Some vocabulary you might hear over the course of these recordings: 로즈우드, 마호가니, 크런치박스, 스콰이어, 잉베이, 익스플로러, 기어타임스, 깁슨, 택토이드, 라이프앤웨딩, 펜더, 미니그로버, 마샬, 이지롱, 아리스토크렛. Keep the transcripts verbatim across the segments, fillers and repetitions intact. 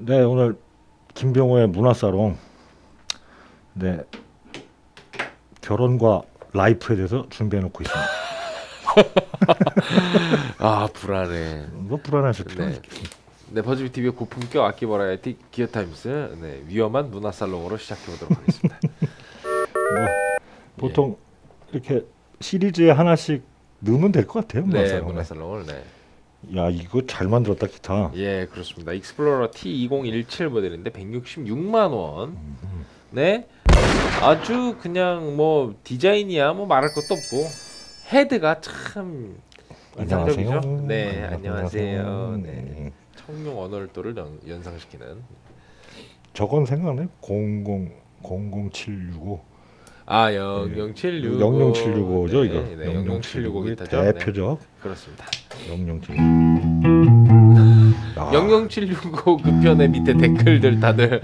네, 오늘 김병호의 문화사롱, 네, 결혼과 라이프에 대해서 준비해놓고 있습니다. 아, 불안해. 뭐 불안하실 필요는 있겠습니다. 네, 버즈비티비의 고품격 악기 버라이어티 기어타임스, 네, 위험한 문화살롱으로 시작해보도록 하겠습니다. 뭐, 보통 예. 이렇게 시리즈에 하나씩 넣으면 될 것 같아요. 문화살롱을. 네, 문화살롱을. 네. 야, 이거 잘 만들었다, 기타. 예, 그렇습니다. 익스플로러 티 이공일칠 모델인데 백육십육만 원. 음. 네, 아주 그냥 뭐 디자인이야 뭐 말할 것도 없고 헤드가 참 인상적이죠. 네, 안녕하세요. 안녕하세요. 네. 청룡 언월도를 연상시키는. 저건 생각나요? 공공 공공칠육오. 아, 영영칠육오. 영영칠육오죠, 이거. 네, 네, 영영칠육오 기타죠. 대표적. 네. 그렇습니다. 영영칠육오 그 편의 밑에 댓글들 다들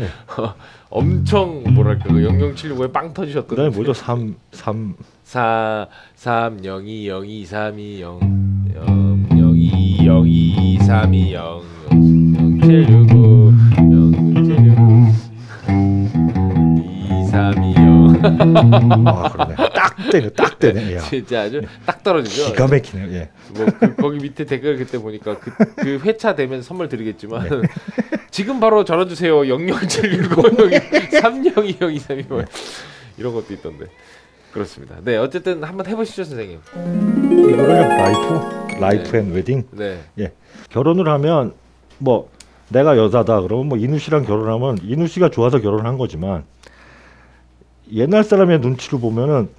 엄청 뭐랄까 그 영영칠육오에 빵 터지셨거든요. 네, 뭐죠? 삼 삼 삼 영 이 영 이 삼 이 영 영 영 칠 육 오 영 칠 육 오 영 칠 육 오 이 삼 이 영. 아, 그러네. 딱 되네, 딱 되네. 진짜 아주 딱 떨어지죠. 기가 막히네요. 예. 뭐 그, 거기 밑에 댓글 그때 보니까 그, 그 회차 되면 선물 드리겠지만 네. 지금 바로 전화 주세요. 영영칠육오 삼영이영 이삼이 오 네. 이런 것도 있던데. 그렇습니다. 네, 어쨌든 한번 해보시죠, 선생님. 이거를 라이프, 라이프앤웨딩. 네. 네. 예. 결혼을 하면 뭐 내가 여자다 그러면 뭐 인우 씨랑 결혼하면 인우 씨가 좋아서 결혼한 거지만. 옛날 사람의 눈치를 보면은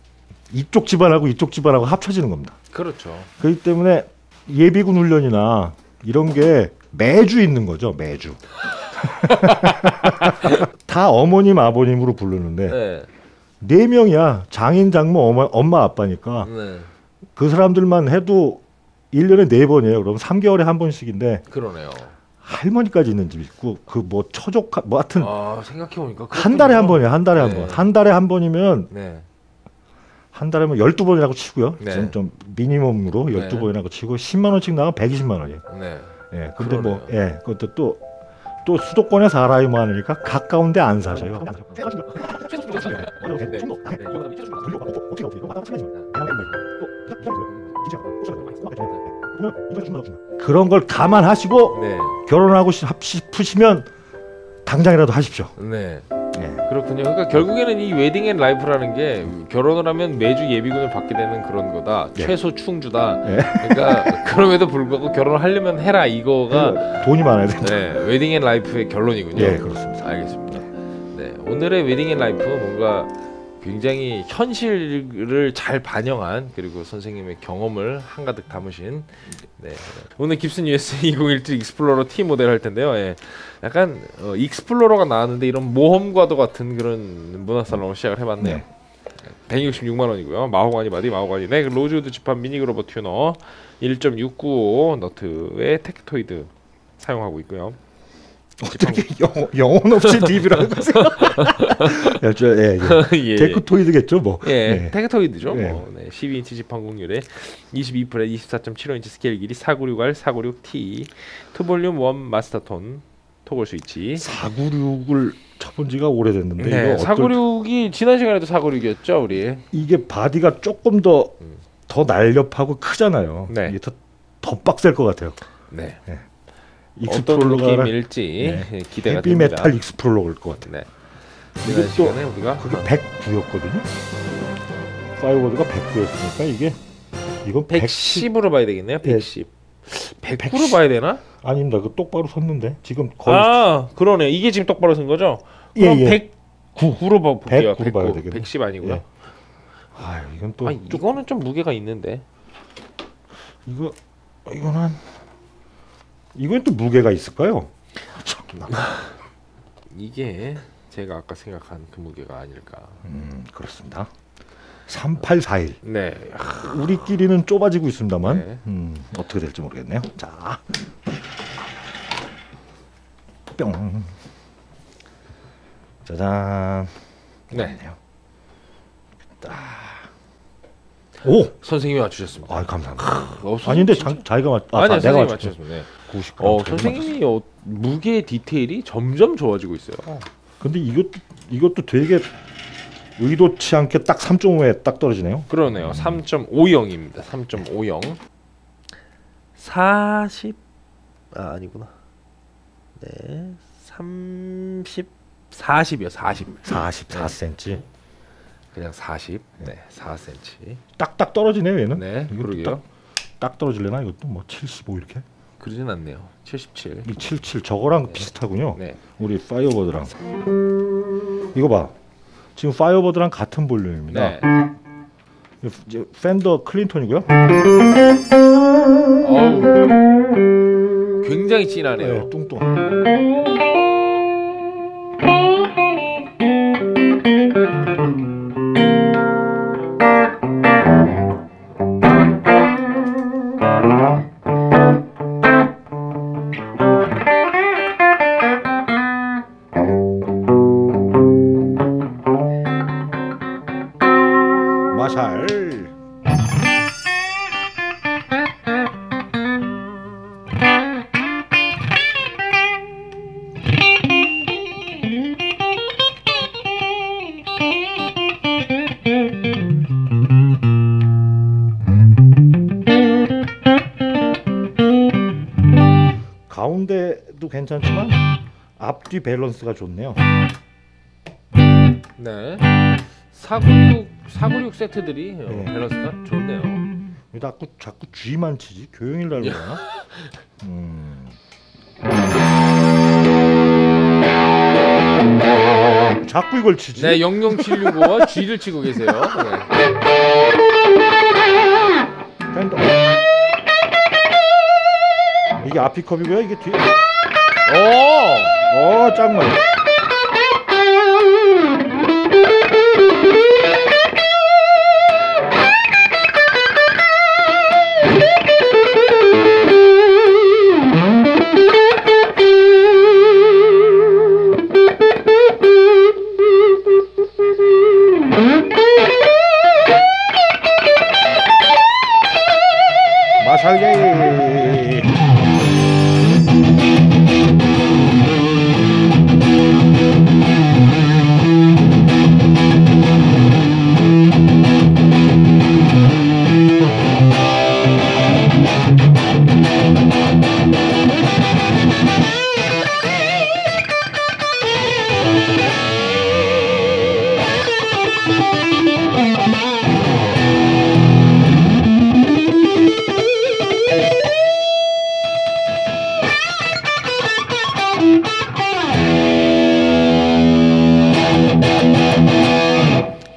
이쪽 집안하고 이쪽 집안하고 합쳐지는 겁니다. 그렇죠. 그렇기 때문에 예비군 훈련이나 이런 게 매주 있는 거죠. 매주. 다 어머님 아버님으로 부르는데 네, 네 명이야. 장인 장모 어마, 엄마 아빠니까 네. 그 사람들만 해도 일 년에 네 번이에요. 그럼 삼 개월에 한 번씩인데. 그러네요. 할머니까지 있는 집 있고 그 뭐 처족한 뭐 하여튼 아, 생각해보니까 한 달에 한 번이야. 한 달에 네. 한 번. 한 달에 한 번이면 네. 한 달에면 열두 번이라고 치고요. 네. 지금 좀 미니멈으로 열두 번이라고 치고 십만 원씩 나가면 백이십만 원이에요. 네. 예. 근데 뭐 예. 그것도 또 또 수도권에 사람이 많으니까 가까운 데 안 사셔요. 그런 걸 감안하시고 네. 결혼하고 싶으시면 당장이라도 하십시오. 네. 네. 그렇군요. 그러니까 결국에는 이 웨딩 앤 라이프라는 게 결혼을 하면 매주 예비군을 받게 되는 그런 거다. 네. 최소 충주다. 네. 그러니까 그럼에도 불구하고 결혼을 하려면 해라. 이거가 돈이 많아야 된다. 네. 웨딩 앤 라이프의 결론이군요. 네, 그렇습니다. 알겠습니다. 네. 오늘의 웨딩 앤 라이프 뭔가 굉장히 현실을 잘 반영한 그리고 선생님의 경험을 한가득 담으신 네. 오늘 깁슨 유에스 이공일칠 익스플로러 T 모델 할 텐데요. 예. 약간 어, 익스플로러가 나왔는데 이런 모험과도 같은 그런 문화살롱을 시작을 해봤네요. 네. 백육십육만 원이고요. 마호가니 바디, 마호가니 넥, 로즈우드 지판 미니그로버 튜너, 일 점 육구오 너트의 택토이드 사용하고 있고요. 어떻게 영혼, 영혼 없이 딥이라고 하세요? 예, 예. 예. 택토이드겠죠 뭐. 예, 예. 택토이드죠. 예. 뭐. 네. 십이 인치 지판공률에 이십이 프렛 이십사 점 칠오 인치 스케일 길이 사구육알 사구육 티 투볼륨 원 마스터톤 토글 스위치. 사구육을 쳐본 지가 오래됐는데 네, 이거 사구육이 지난 시간에도 사구육이었죠 우리. 이게 바디가 조금 더 더 음. 날렵하고 크잖아요. 네. 이게 더, 더 빡셀 것 같아요. 네. 네. 익스플로러 게임일지 네. 기대가 헤비 됩니다. 헤비메탈 익스플로러일 것 같아요. 네. 이게 또 우리가 그게 백구였거든요. 파이어워드가 백구였으니까 이게 이건 백십으로 봐야 되겠네요. 백십. 예. 백구로 봐야 되나? 아닙니다. 그 똑바로 섰는데 지금 거의. 아, 그러네. 이게 지금 똑바로 선 거죠? 그럼 예, 예. 백구로 봐 볼게요. 백구 봐야 되겠네. 백십 아니고요. 예. 아, 이건 또. 아, 이거는 좀 무게가 있는데. 이거 이거는. 한... 이건 또 무게가 있을까요? 이게 제가 아까 생각한 그 무게가 아닐까. 음, 그렇습니다. 삼팔사일. 네. 우리끼리는 좁아지고 있습니다만 네. 음, 어떻게 될지 모르겠네요. 자, 뿅. 짜잔. 네. 딱. 오! 선생님이 맞추셨습니다. 아, 감사합니다. 아, 아니 근데 자, 자기가 맞, 아, 아니요, 자, 내가 맞추셨습니다. 구십 그램. 어, 선생님이 어, 무게 디테일이 점점 좋아지고 있어요. 어. 근데 이것 이것도 되게 의도치 않게 딱 삼 점 오에 딱 떨어지네요. 그러네요. 음. 삼 점 오영입니다. 삼 점 오영. 사십 아, 아니구나. 네. 삼십 사십이요. 사십. 사십사 센티미터. 네. 그냥 사십. 네. 사 센티미터. 딱딱 떨어지네요, 얘는. 네. 그러게요. 딱, 딱 떨어질려나 이것도 뭐 칠십오 이렇게. 그러진 않네요. 칠십칠. 이 칠십칠 저거랑 네. 비슷하군요. 네. 우리 파이어버드랑. 이거 봐. 지금 파이어버드랑 같은 볼륨입니다. 네. 펜더 클린톤이고요. 어우, 굉장히 진하네요. 네, 뚱뚱. 마샬. 가운데도 괜찮지만 앞뒤 밸런스가 좋네요. 네. 사구육 사구육 세트들이 네. 밸런스가 좋네요. 왜 자꾸 자꾸 G만 치지? 교영일 날로 하나? 음. 자꾸 이걸 치지? 네, 영영칠육오와 G를 치고 계세요. 네. 펜더. 이게 앞이 컵이고요. 이게 뒤. 오! 오, 짱만.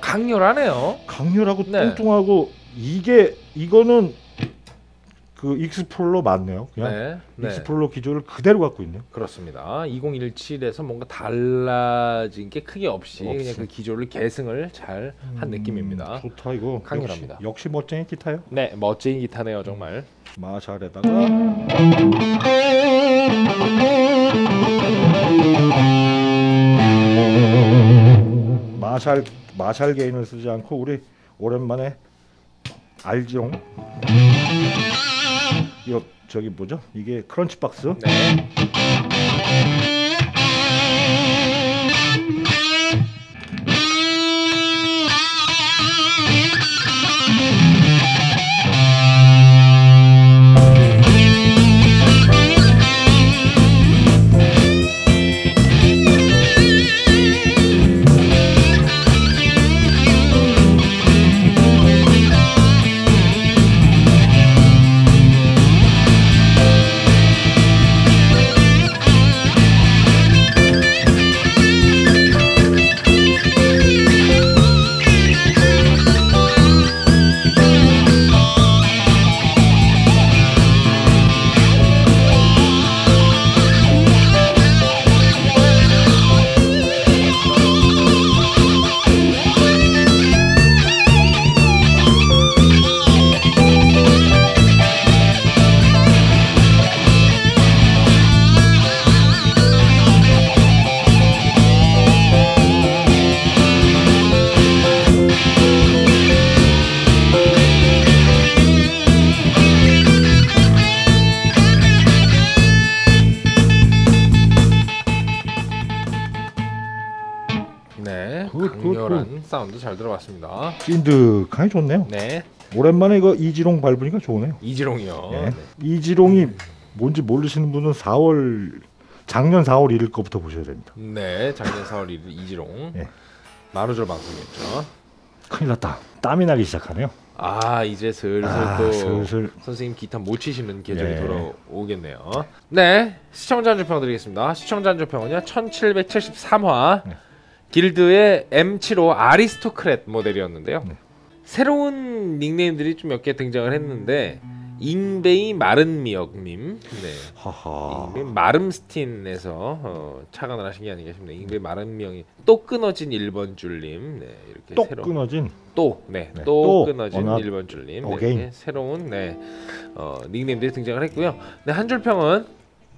강렬하네요. 강렬하고 네. 뚱뚱하고 이게 이거는 그 익스플로러 맞네요. 그냥 네. 익스플로러 네. 기조를 그대로 갖고 있네요. 그렇습니다. 이공일칠에서 뭔가 달라진 게 크게 없이 없음. 그냥 그 기조를 계승을 잘 한 음, 느낌입니다. 좋다 이거. 강렬합니다. 역시, 역시 멋쟁이 기타요? 네, 멋쟁이 기타네요 정말. 마샬에다가 마샬 마샬 게인을 쓰지 않고 우리 오랜만에 알지롱 이거 저기 뭐죠? 이게 크런치박스. 네. 사운드 잘 들어봤습니다. 찐득하니 좋네요. 네. 오랜만에 이거 이지롱 밟으니까 좋네요. 이지롱이요. 네. 네. 이지롱이 음. 뭔지 모르시는 분은 사월 작년 사월 일일 거부터 보셔야 됩니다. 네, 작년 사월 일일 이지롱. 네. 마루절 방송이었죠. 큰일 났다. 땀이 나기 시작하네요. 아, 이제 슬슬 아, 또 슬슬. 선생님 기타 못 치시는 계절이 네. 돌아오겠네요. 네, 시청자 한줄평 드리겠습니다. 시청자 한줄평은요, 천칠백칠십삼 화 네. 길드의 엠 칠십오 아리스토크렛 모델이었는데요. 네. 새로운 닉네임들이 좀 몇 개 등장을 했는데 잉베이 마른미역님, 네. 하하. 잉베이 마름스틴에서 어, 착안을 하신 게 아닌가 싶네요. 잉베이 마름미역이 또 끊어진 일 번 줄님, 네. 이렇게 또 새로운, 끊어진 또, 네, 네. 또, 또 끊어진 어나... 일 번 줄님, 네. 이렇게 새로운 네 어, 닉네임들이 등장을 했고요. 네, 한 줄 평은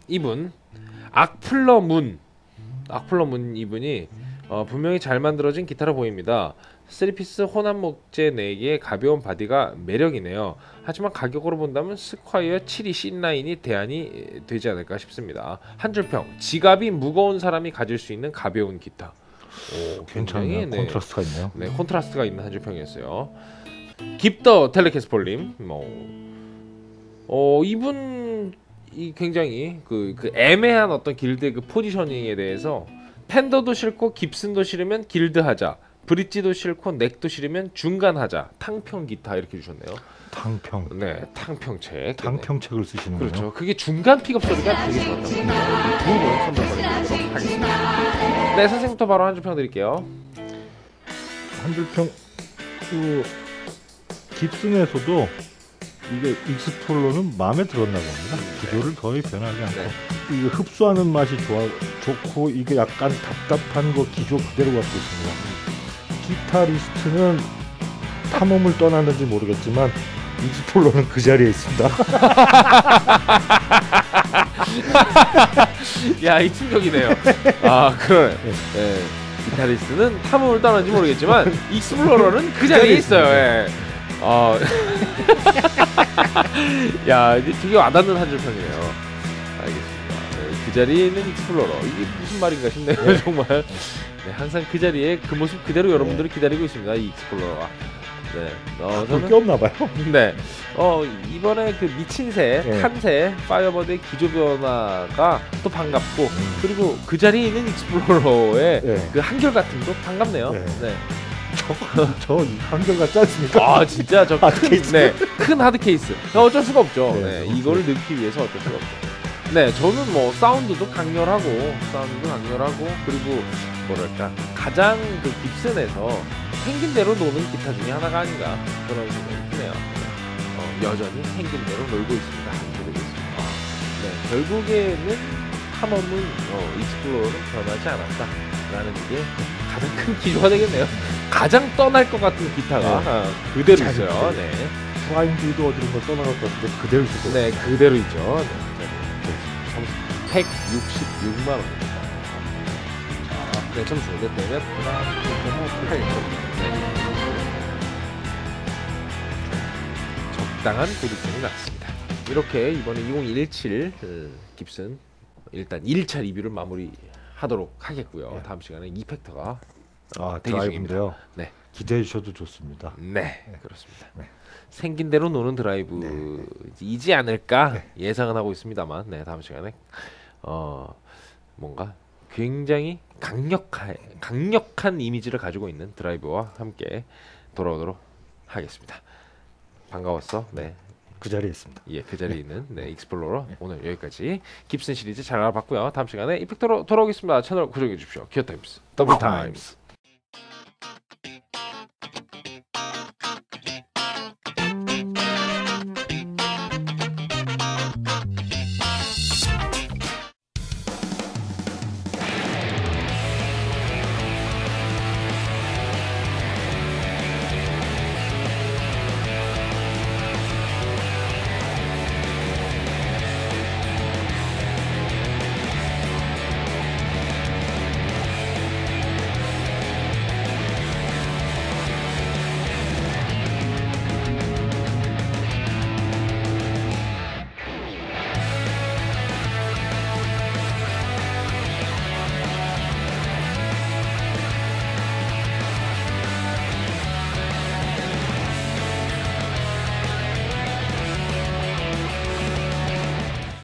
이분 악플러문, 악플러문 이분이 어, 분명히 잘 만들어진 기타로 보입니다. 쓰리피스 혼합 목재 네 개의 가벼운 바디가 매력이네요. 하지만 가격으로 본다면 스콰이어 칠십이 씨 나인이 대안이 되지 않을까 싶습니다. 한 줄평, 지갑이 무거운 사람이 가질 수 있는 가벼운 기타. 오, 괜찮네요. 네, 콘트라스트가 있네요. 네, 콘트라스트가 있는 한 줄평이었어요. 깁더 텔레캐스폴님, 뭐, 어, 이분 이 굉장히 그, 그 애매한 어떤 길드의 그 포지셔닝에 대해서 펜더도 싫고 깁슨도 싫으면 길드 하자, 브릿지도 싫고 넥도 싫으면 중간 하자, 탕평 기타 이렇게 주셨네요. 탕평. 네, 탕평책. 탕평책을 쓰시는 거죠. 그렇죠. 그게 중간 픽업 소리가 되게 좋았다고. 두 번 선정받도록 하겠습니다. 네, 선생님부터 바로 한 줄평 드릴게요. 한 줄평. 그 깁슨에서도 이게 익스플로러는 마음에 들었나 봅니다. 구조를 거의 변하지 않고 네. 이거 흡수하는 맛이 좋아, 좋고 이게 약간 답답한 거 기조 그대로 갖고 있습니다. 기타리스트는 탐험을 떠났는지 모르겠지만 익스플로러는 그 자리에 있습니다. 야, 이 충격이네요. 아, 그래. 네. 네. 기타리스트는 탐험을 떠났는지 모르겠지만 익스플로러는 그 자리에 있어요. 예. 어. 야, 이게 되게 와닿는 한 줄평이에요. 알겠습니다. 네, 그 자리에 있는 익스플로러, 이게 무슨 말인가 싶네요. 네. 정말. 네, 항상 그 자리에 그 모습 그대로 여러분들을 네. 기다리고 있습니다. 이 익스플로러가. 네. 어, 저는 꽤 없나 봐요. 네. 어, 이번에 그 미친 새, 네. 칸새, 파이어버드의 기조 변화가 또 반갑고 음. 그리고 그 자리에 있는 익스플로러의 네. 그 한결같음도 반갑네요. 네. 네. 저 한결같지 않습니까? 아, 진짜 저 큰, 네, 큰 하드 케이스. 어쩔 수가 없죠. 네, 네, 이거를 넣기 위해서 어쩔 수가 없죠. 네, 저는 뭐 사운드도 강렬하고, 사운드도 강렬하고, 그리고 뭐랄까 가장 그 깁슨에서 생긴 대로 노는 기타 중에 하나가 아닌가 그런 생각이 드네요. 어, 여전히 생긴 대로 놀고 있습니다. 모르겠습니다. 네, 결국에는 탐험은 어, 익스플로러는 변하지 않았다라는 게 가장 큰 기조가 되겠네요. 가장 떠날 것 같은 기타가 네. 그대로 있어요. 네. 프라임드도 어디론가 떠나갈 것 같은데 그대로 있을 거예요. 네, 그대로 있죠. 네. 백육십육만 원입니다. 네, 참 좋은데 내가 적당한 고득점이 났습니다. 이렇게 이번에 이천십칠 그 깁슨 일단 일 차 리뷰를 마무리하도록 하겠고요. 네. 다음 시간에 이 팩터가 아, 대기 중인데요. 네, 기대해 주셔도 좋습니다. 네, 네. 그렇습니다. 네. 생긴 대로 노는 드라이브이지 않을까 네. 예상은 하고 있습니다만, 네, 다음 시간에 어 뭔가 굉장히 강력한, 강력한 이미지를 가지고 있는 드라이브와 함께 돌아오도록 하겠습니다. 반가웠어. 네, 그 자리에 있습니다. 예, 그 자리에 네. 있는 네, 익스플로러 네. 오늘 여기까지 깁슨 시리즈 잘 알아봤고요. 다음 시간에 이펙터로 돌아오겠습니다. 채널 고정해 주십시오. 기어타임스 더블타임스.